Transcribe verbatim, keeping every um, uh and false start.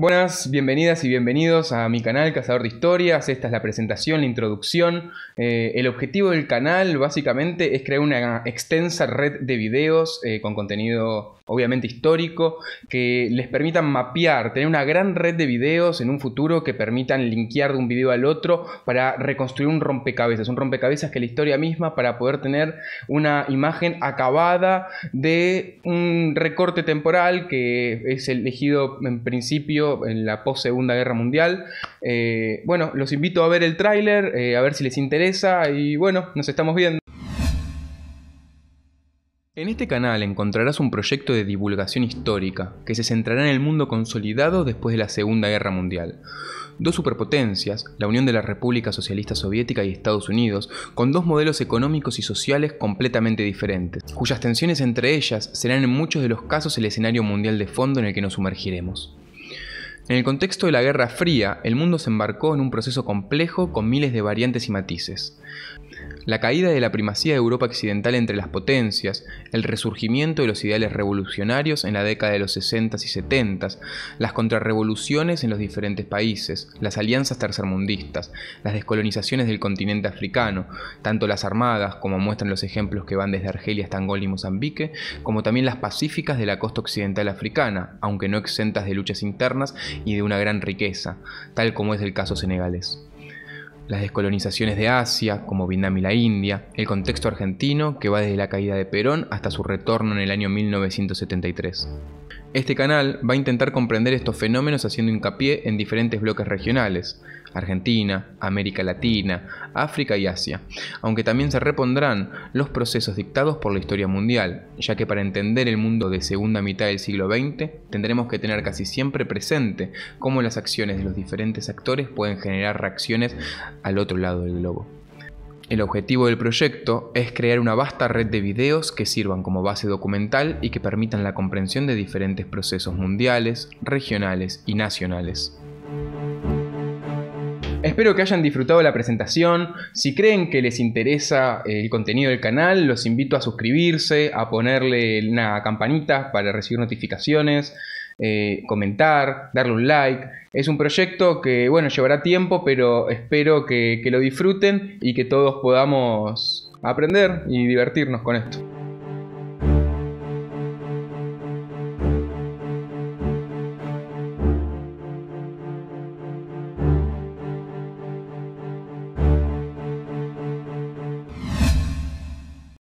Buenas, bienvenidas y bienvenidos a mi canal Cazador de Historias. Esta es la presentación, la introducción. Eh, el objetivo del canal básicamente es crear una extensa red de videos eh, con contenido obviamente histórico, que les permitan mapear, tener una gran red de videos en un futuro que permitan linkear de un video al otro para reconstruir un rompecabezas, un rompecabezas que es la historia misma, para poder tener una imagen acabada de un recorte temporal que es elegido en principio en la post Segunda Guerra Mundial. Eh, bueno, los invito a ver el tráiler, eh, a ver si les interesa y bueno, nos estamos viendo. En este canal encontrarás un proyecto de divulgación histórica que se centrará en el mundo consolidado después de la Segunda Guerra Mundial. Dos superpotencias, la unión de la República Socialista Soviética y Estados Unidos, con dos modelos económicos y sociales completamente diferentes, cuyas tensiones entre ellas serán en muchos de los casos el escenario mundial de fondo en el que nos sumergiremos. En el contexto de la Guerra Fría, el mundo se embarcó en un proceso complejo con miles de variantes y matices. La caída de la primacía de Europa occidental entre las potencias, el resurgimiento de los ideales revolucionarios en la década de los sesentas y setentas, las contrarrevoluciones en los diferentes países, las alianzas tercermundistas, las descolonizaciones del continente africano, tanto las armadas, como muestran los ejemplos que van desde Argelia hasta Angola y Mozambique, como también las pacíficas de la costa occidental africana, aunque no exentas de luchas internas y de una gran riqueza, tal como es el caso senegalés. Las descolonizaciones de Asia, como Vietnam y la India, el contexto argentino que va desde la caída de Perón hasta su retorno en el año mil novecientos setenta y tres. Este canal va a intentar comprender estos fenómenos haciendo hincapié en diferentes bloques regionales: Argentina, América Latina, África y Asia, aunque también se repondrán los procesos dictados por la historia mundial, ya que para entender el mundo de segunda mitad del siglo veinte tendremos que tener casi siempre presente cómo las acciones de los diferentes actores pueden generar reacciones al otro lado del globo. El objetivo del proyecto es crear una vasta red de videos que sirvan como base documental y que permitan la comprensión de diferentes procesos mundiales, regionales y nacionales. Espero que hayan disfrutado la presentación. Si creen que les interesa el contenido del canal, los invito a suscribirse, a ponerle una campanita para recibir notificaciones, eh, comentar, darle un like. Es un proyecto que, bueno, llevará tiempo, pero espero que, que lo disfruten y que todos podamos aprender y divertirnos con esto.